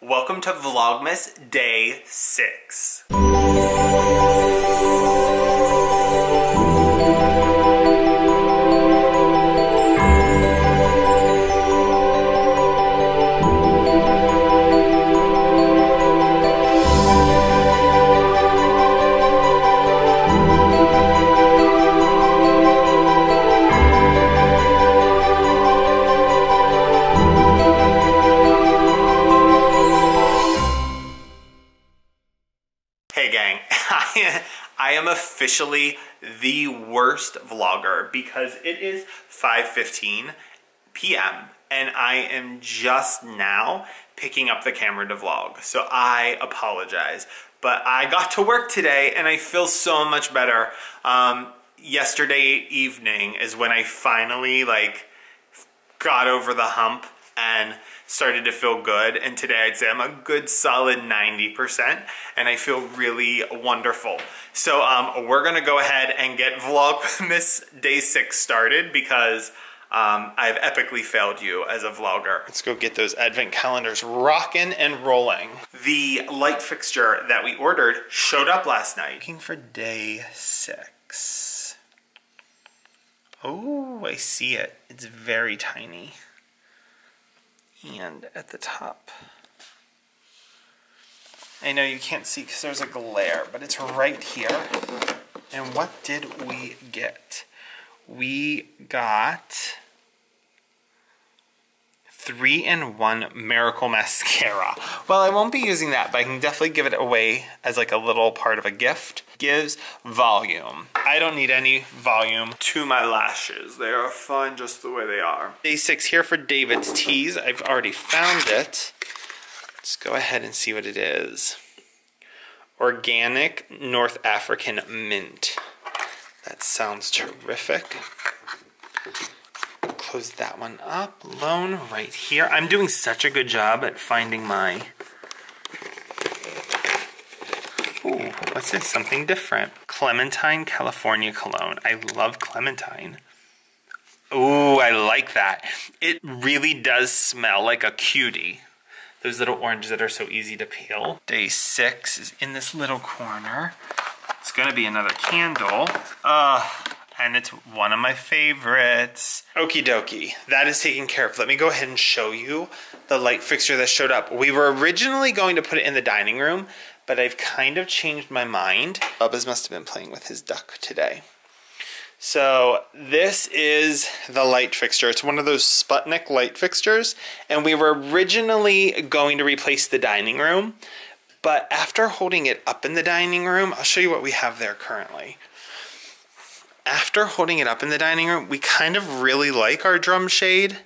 Welcome to Vlogmas Day 6. I am officially the worst vlogger because it is 5:15 p.m. and I am just now picking up the camera to vlog. So I apologize, but I got to work today and I feel so much better. Yesterday evening is when I finally got over the hump and started to feel good, and today I'd say I'm a good solid 90% and I feel really wonderful. So we're gonna go ahead and get Vlogmas Day 6 started because I've epically failed you as a vlogger. Let's go get those advent calendars rocking and rolling. The light fixture that we ordered showed up last night. Looking for Day 6. Oh, I see it. It's very tiny. And at the top, I know you can't see because there's a glare, but it's right here. And what did we get? We got 3-in-1 Miracle Mascara. Well, I won't be using that, but I can definitely give it away as like a little part of a gift. Gives volume. I don't need any volume to my lashes. They are fine just the way they are. Day 6 here for David's Teas. I've already found it. Let's go ahead and see what it is. Organic North African mint. That sounds terrific. Close that one up. Lone right here. I'm doing such a good job at finding my... Ooh, what's this? Something different. Clementine California Cologne. I love Clementine. Ooh, I like that. It really does smell like a cutie. Those little oranges that are so easy to peel. Day 6 is in this little corner. It's gonna be another candle. And it's one of my favorites. Okie dokie, that is taken care of. Let me go ahead and show you the light fixture that showed up. We were originally going to put it in the dining room, but I've kind of changed my mind. Bubba's must have been playing with his duck today. So this is the light fixture. It's one of those Sputnik light fixtures, and we were originally going to replace the dining room, but after holding it up in the dining room, I'll show you what we have there currently. After holding it up in the dining room, we kind of really like our drum shade.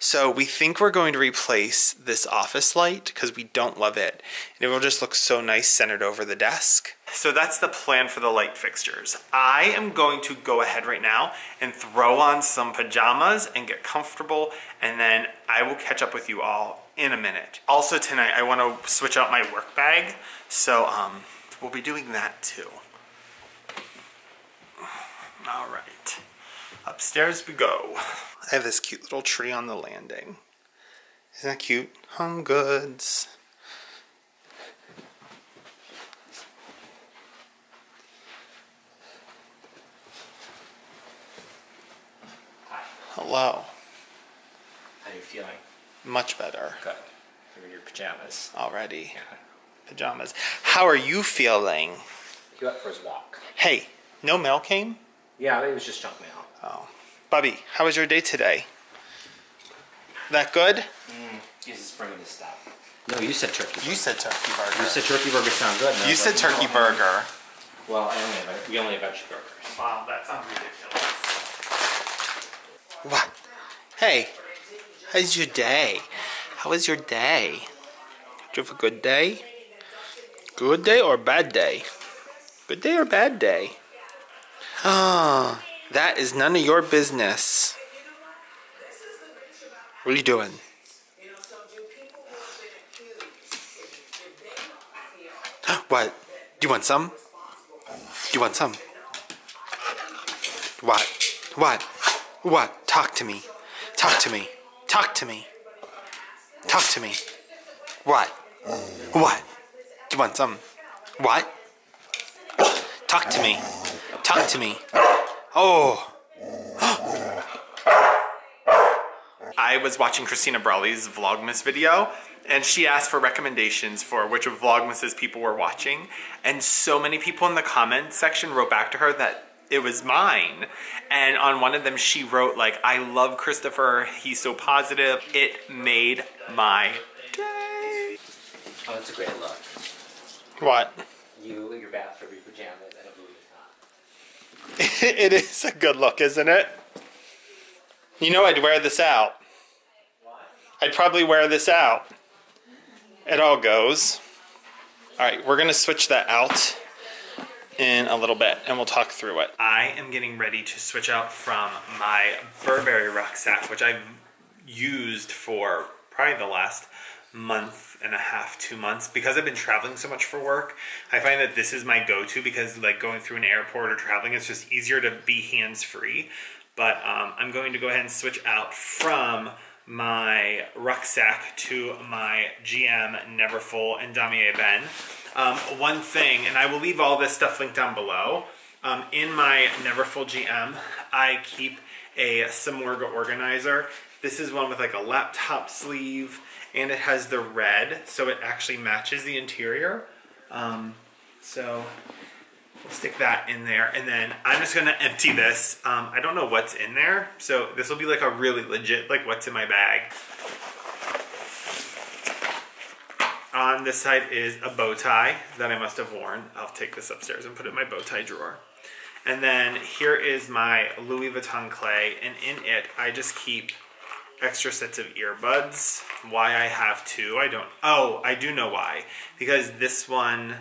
So we think we're going to replace this office light because we don't love it. And it will just look so nice centered over the desk. So that's the plan for the light fixtures. I am going to go ahead right now and throw on some pajamas and get comfortable, and then I will catch up with you all in a minute. Also tonight, I want to switch out my work bag. So we'll be doing that too. All right, upstairs we go. I have this cute little tree on the landing. Isn't that cute? Home Goods. Hi. Hello. How are you feeling? Much better. Good. You're in your pajamas. Already. Yeah. Pajamas. How are you feeling? You up for his walk. Hey, no mail came? Yeah, it was just junk mail. Oh. Bubby, how was your day today? That good? He's just bringing this stuff. No, you said turkey burger. You said turkey burger. You said turkey burger sound good. You said turkey burger. Well, we only have veggie burgers. Wow, that sounds ridiculous. What? Hey, how's your day? How was your day? Did you have a good day? Good day or bad day? Good day or bad day? Oh, that is none of your business. What are you doing? What? Do you want some? Do you want some? What? What? What? Talk to me. Talk to me. Talk to me. Talk to me. What? What? Do you want some? What? Talk to me. Talk to me. Oh. I was watching Christina Brawley's Vlogmas video, and she asked for recommendations for which of Vlogmases people were watching, and so many people in the comments section wrote back to her that it was mine. And on one of them she wrote like, I love Christopher, he's so positive. It made my day. Oh, it's a great look. What? You, your bathrobe, your pajamas, and a Louis Vuitton. It is a good look, isn't it? You know I'd wear this out. I'd probably wear this out. It all goes. All right, we're gonna switch that out in a little bit and we'll talk through it. I am getting ready to switch out from my Burberry rucksack, which I've used for probably the last month and a half, 2 months, because I've been traveling so much for work. I find that this is my go-to because like going through an airport or traveling, it's just easier to be hands-free. But I'm going to go ahead and switch out from my rucksack to my GM Neverfull and Damier Ben. One thing, and I will leave all this stuff linked down below, in my Neverfull GM, I keep a Samorga organizer. This is one with like a laptop sleeve, and it has the red, so it actually matches the interior. So we'll stick that in there, and then I'm just gonna empty this. I don't know what's in there, so this will be like a really legit, like what's in my bag. On this side is a bow tie that I must have worn. I'll take this upstairs and put it in my bow tie drawer. And then here is my Louis Vuitton clay, and in it, I just keep extra sets of earbuds. Why I have two, I don't, oh, I do know why. Because this one,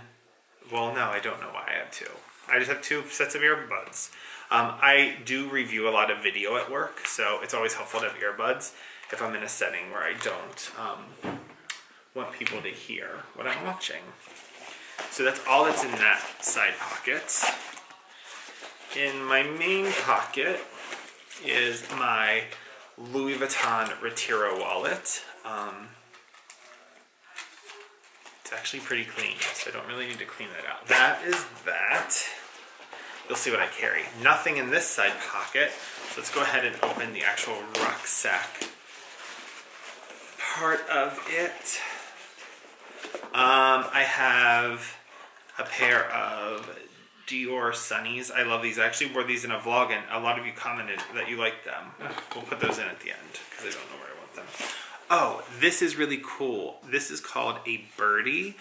well, no, I don't know why I have two. I just have two sets of earbuds. I do review a lot of video at work, so it's always helpful to have earbuds if I'm in a setting where I don't, want people to hear what I'm watching. So that's all that's in that side pocket. In my main pocket is my Louis Vuitton Retiro wallet. It's actually pretty clean, so I don't really need to clean that out. That is that. You'll see what I carry. Nothing in this side pocket. So let's go ahead and open the actual rucksack part of it. I have a pair of Dior Sunnies. I love these. I actually wore these in a vlog and a lot of you commented that you liked them. We'll put those in at the end because I don't know where I want them. Oh, this is really cool. This is called a Birdie.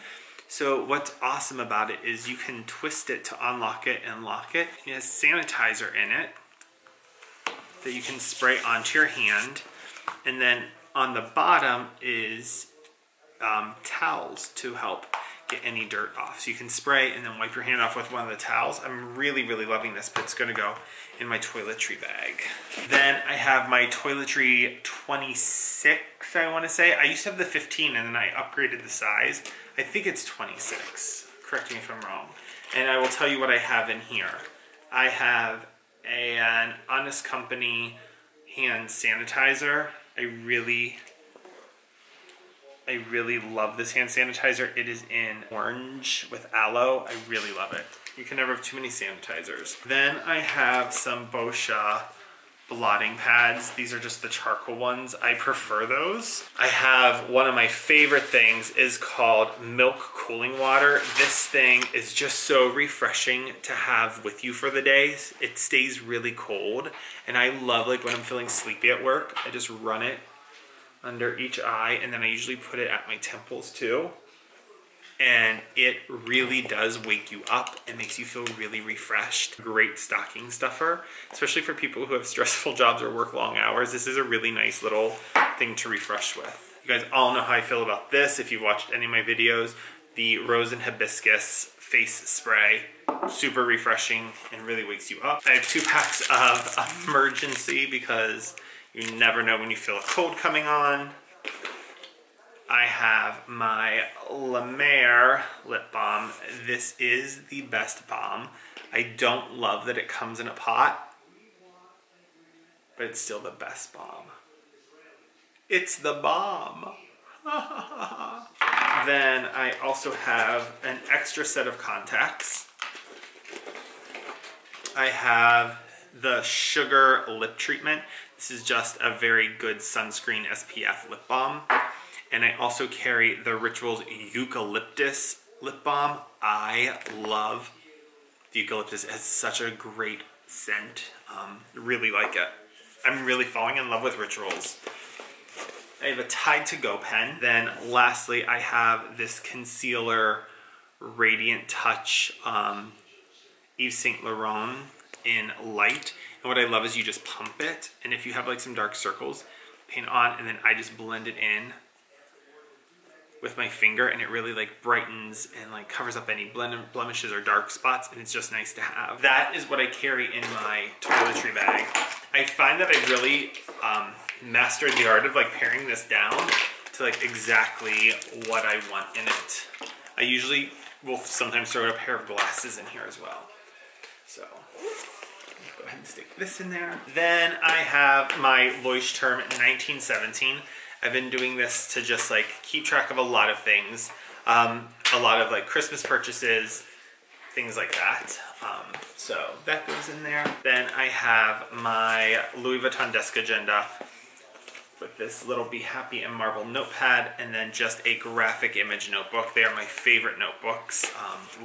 So what's awesome about it is you can twist it to unlock it and lock it. It has sanitizer in it that you can spray onto your hand, and then on the bottom is towels to help get any dirt off. So you can spray and then wipe your hand off with one of the towels. I'm really, really loving this, but it's gonna go in my toiletry bag. Then I have my toiletry 26, I wanna say. I used to have the 15 and then I upgraded the size. I think it's 26, correct me if I'm wrong. And I will tell you what I have in here. I have an Honest Company hand sanitizer. I really love this hand sanitizer. It is in orange with aloe. I really love it. You can never have too many sanitizers. Then I have some Boscia blotting pads. These are just the charcoal ones. I prefer those. I have one of my favorite things is called milk cooling water. This thing is just so refreshing to have with you for the day. It stays really cold, and I love like when I'm feeling sleepy at work, I just run it under each eye, and then I usually put it at my temples too. And it really does wake you up and makes you feel really refreshed. Great stocking stuffer, especially for people who have stressful jobs or work long hours. This is a really nice little thing to refresh with. You guys all know how I feel about this. If you've watched any of my videos, the Rose and Hibiscus face spray, super refreshing and really wakes you up. I have 2 packs of emergency because you never know when you feel a cold coming on. I have my La Mer lip balm. This is the best balm. I don't love that it comes in a pot, but it's still the best balm. It's the bomb. Then I also have an extra set of contacts. I have the Sugar Lip Treatment. This is just a very good sunscreen SPF lip balm. And I also carry the Rituals Eucalyptus lip balm. I love the Eucalyptus. It has such a great scent. Really like it. I'm really falling in love with Rituals. I have a Tide to Go pen. Then lastly, I have this concealer Radiant Touch Yves Saint Laurent in light. And what I love is you just pump it. And if you have like some dark circles, paint on, and then I just blend it in with my finger, and it really like brightens and like covers up any blemishes or dark spots, and it's just nice to have. That is what I carry in my toiletry bag. I find that I really mastered the art of like paring this down to like exactly what I want in it. I usually will sometimes throw a pair of glasses in here as well. So go ahead and stick this in there. Then I have my Leuchtturm 1917. I've been doing this to just like keep track of a lot of things, a lot of like Christmas purchases, things like that. So that goes in there. Then I have my Louis Vuitton desk agenda with this little Be Happy and Marble notepad, and then just a Graphic Image notebook. They are my favorite notebooks.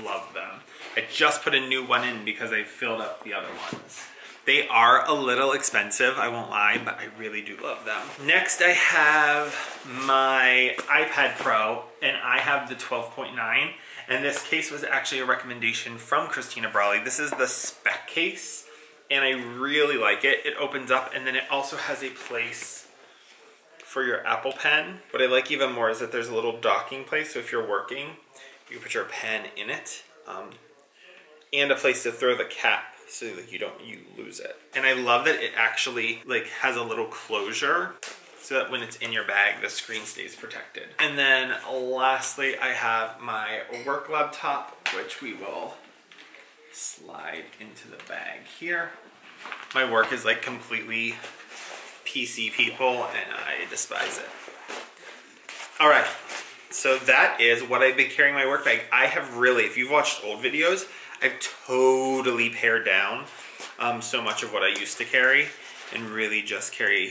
Love them. I just put a new one in because I filled up the other ones. They are a little expensive, I won't lie, but I really do love them. Next, I have my iPad Pro, and I have the 12.9, and this case was actually a recommendation from Christina Brawley. This is the Spec case, and I really like it. It opens up, and then it also has a place for your Apple Pen. What I like even more is that there's a little docking place, so if you're working, you can put your pen in it, and a place to throw the cap, so like you lose it. And I love that it actually like has a little closure so that when it's in your bag, the screen stays protected. And then lastly, I have my work laptop, which we will slide into the bag here. My work is like completely PC people, and I despise it. All right, so that is what I've been carrying my work bag. I have really, if you've watched old videos, I've totally pared down so much of what I used to carry and really just carry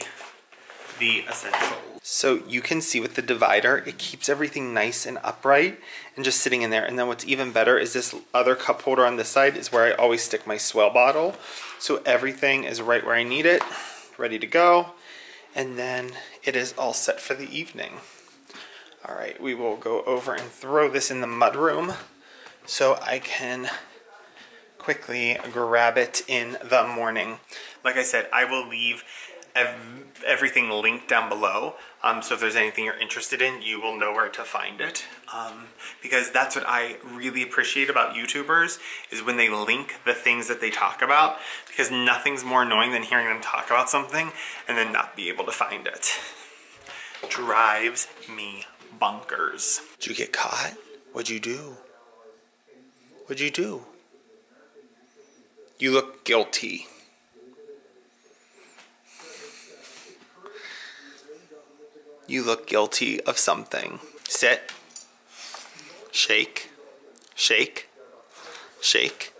the essentials. So you can see with the divider, it keeps everything nice and upright and just sitting in there. And then what's even better is this other cup holder on this side is where I always stick my swell bottle. So everything is right where I need it, ready to go. And then it is all set for the evening. All right, we will go over and throw this in the mudroom so I can quickly grab it in the morning. Like I said, I will leave everything linked down below. So if there's anything you're interested in, you will know where to find it. Because that's what I really appreciate about YouTubers, is when they link the things that they talk about, because nothing's more annoying than hearing them talk about something and then not be able to find it. Drives me bonkers. Did you get caught? What'd you do? What'd you do? You look guilty. You look guilty of something. Sit. Shake. Shake. Shake.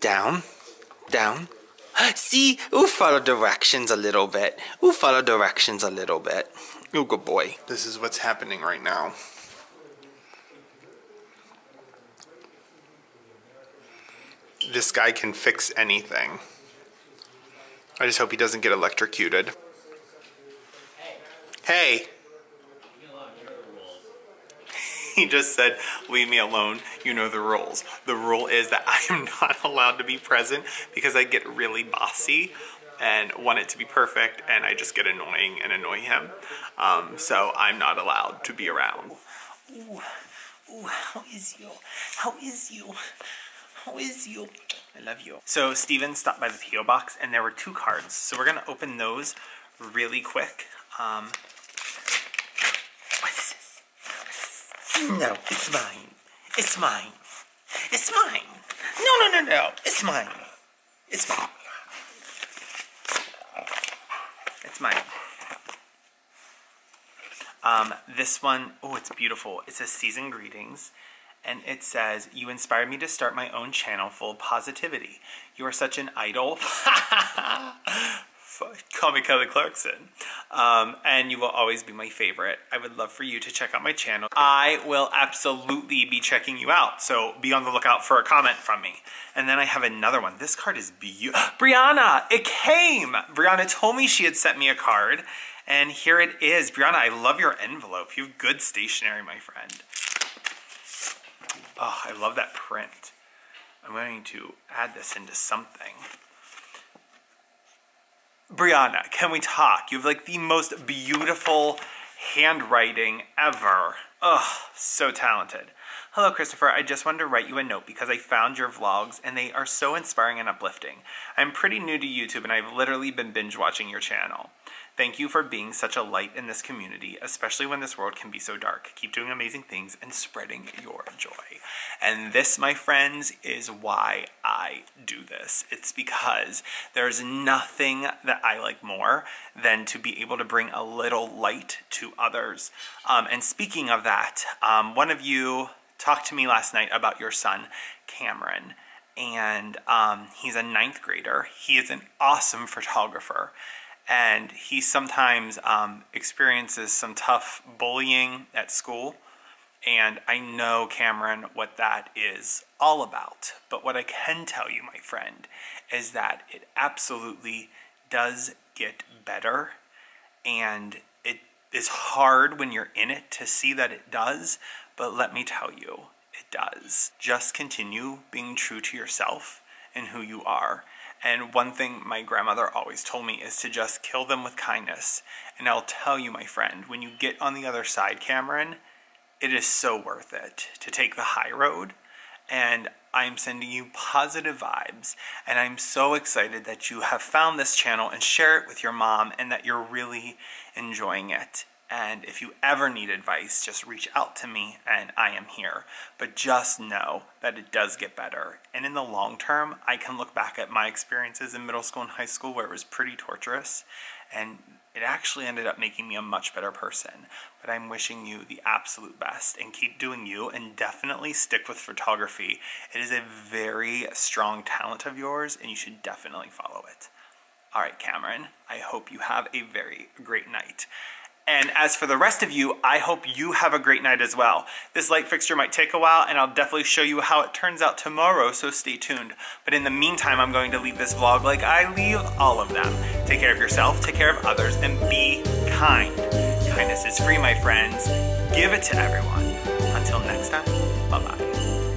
Down. Down. See, ooh, follow directions a little bit. Ooh, follow directions a little bit. Ooh, good boy. This is what's happening right now. This guy can fix anything. I just hope he doesn't get electrocuted. Hey! He just said, leave me alone, you know the rules. The rule is that I am not allowed to be present because I get really bossy and want it to be perfect, and I just get annoying and annoy him. So I'm not allowed to be around. Ooh, ooh, how is you? How is you? How is you? I love you. So Steven stopped by the P.O. box, and there were two cards. So we're gonna open those really quick. What is this? No, it's mine. It's mine. It's mine. No, no, no, no. It's mine. It's mine. It's mine. This one, oh, it's beautiful. It says Season Greetings. And it says, you inspire me to start my own channel full of positivity. You are such an idol. Call me Kelly Clarkson. And you will always be my favorite. I would love for you to check out my channel. I will absolutely be checking you out. So be on the lookout for a comment from me. And then I have another one. This card is beautiful. Brianna, it came. Brianna told me she had sent me a card. And here it is. Brianna, I love your envelope. You have good stationery, my friend. Oh, I love that print. I'm going to add this into something. Brianna, can we talk? You have like the most beautiful handwriting ever. Oh, so talented. Hello, Christopher. I just wanted to write you a note because I found your vlogs and they are so inspiring and uplifting. I'm pretty new to YouTube and I've literally been binge watching your channel. Thank you for being such a light in this community, especially when this world can be so dark. Keep doing amazing things and spreading your joy. And this, my friends, is why I do this. It's because there's nothing that I like more than to be able to bring a little light to others. And speaking of that, one of you talked to me last night about your son, Cameron, and he's a 9th grader. He is an awesome photographer. And he sometimes experiences some tough bullying at school. And I know, Cameron, what that is all about. But what I can tell you, my friend, is that it absolutely does get better. And it is hard when you're in it to see that it does. But let me tell you, it does. Just continue being true to yourself and who you are. And one thing my grandmother always told me is to just kill them with kindness. And I'll tell you, my friend, when you get on the other side, Cameron, it is so worth it to take the high road. And I'm sending you positive vibes. And I'm so excited that you have found this channel and share it with your mom and that you're really enjoying it. And if you ever need advice, just reach out to me and I am here. But just know that it does get better. And in the long term, I can look back at my experiences in middle school and high school where it was pretty torturous. And it actually ended up making me a much better person. But I'm wishing you the absolute best and keep doing you and definitely stick with photography. It is a very strong talent of yours and you should definitely follow it. All right, Cameron, I hope you have a very great night. And as for the rest of you, I hope you have a great night as well. This light fixture might take a while, and I'll definitely show you how it turns out tomorrow, so stay tuned. But in the meantime, I'm going to leave this vlog like I leave all of them. Take care of yourself, take care of others, and be kind. Kindness is free, my friends. Give it to everyone. Until next time, bye-bye.